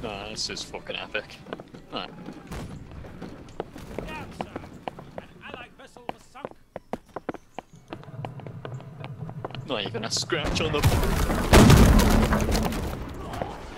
No, this is fucking epic. No. Not even a scratch on the...